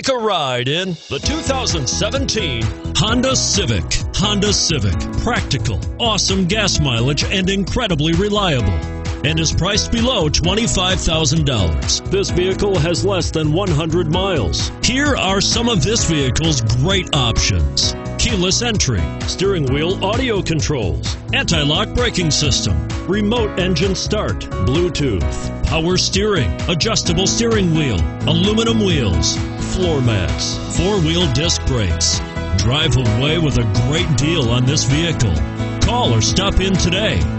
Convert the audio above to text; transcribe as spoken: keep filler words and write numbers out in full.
Take a ride in the two thousand seventeen Honda Civic. Honda Civic. Practical, awesome gas mileage, and incredibly reliable, and is priced below twenty-five thousand dollars. This vehicle has less than one hundred miles. Here are some of this vehicle's great options: keyless entry, steering wheel audio controls, anti-lock braking system, remote engine start, Bluetooth, power steering, adjustable steering wheel, aluminum wheels, floor mats, four-wheel disc brakes. Drive away with a great deal on this vehicle. Call or stop in today.